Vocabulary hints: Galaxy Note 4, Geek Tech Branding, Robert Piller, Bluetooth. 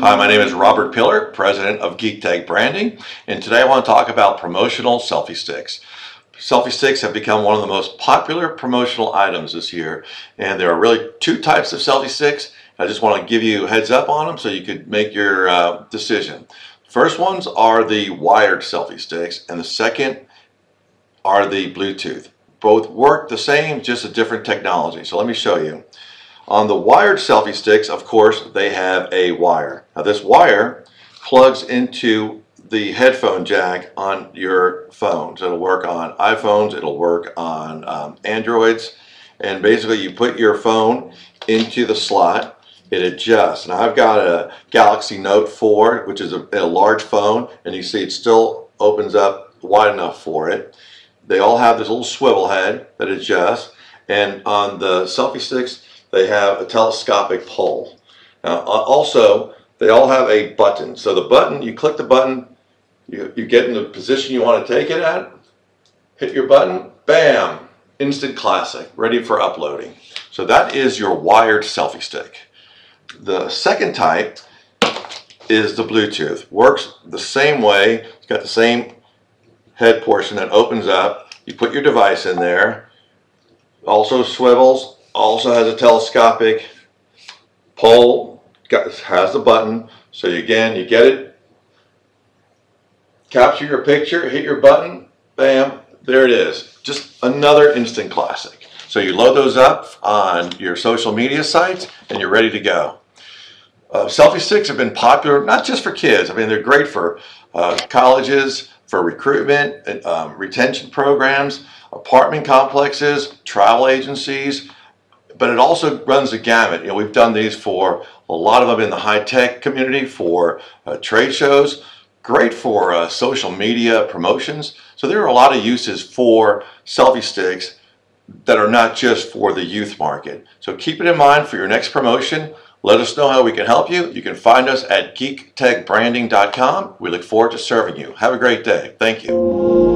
Hi, my name is Robert Piller, president of Geek Tech Branding, and today I want to talk about promotional selfie sticks. Selfie sticks have become one of the most popular promotional items this year, and there are really two types of selfie sticks. I just want to give you a heads up on them so you could make your decision. First ones are the wired selfie sticks, and the second are the Bluetooth. Both work the same, just a different technology. So let me show you. On the wired selfie sticks, of course, they have a wire. Now this wire plugs into the headphone jack on your phones. It'll work on iPhones, it'll work on Androids, and basically you put your phone into the slot, it adjusts. Now I've got a Galaxy Note 4, which is a large phone, and you see it still opens up wide enough for it. They all have this little swivel head that adjusts, and on the selfie sticks, they have a telescopic pole. Now, also, they all have a button. So the button, you click the button, you get in the position you want to take it at, hit your button, bam, instant classic, ready for uploading. So that is your wired selfie stick. The second type is the Bluetooth. Works the same way. It's got the same head portion that opens up. You put your device in there. Also swivels. Also has a telescopic pole, has the button, so again, you get it, capture your picture, hit your button, bam, there it is. Just another instant classic. So you load those up on your social media sites and you're ready to go. Selfie sticks have been popular, not just for kids. I mean, they're great for colleges, for recruitment, and, retention programs, apartment complexes, travel agencies, but it also runs the gamut. You know, we've done these for a lot of them in the high-tech community, for trade shows, great for social media promotions. So there are a lot of uses for selfie sticks that are not just for the youth market. So keep it in mind for your next promotion. Let us know how we can help you. You can find us at geektechbranding.com. We look forward to serving you. Have a great day. Thank you.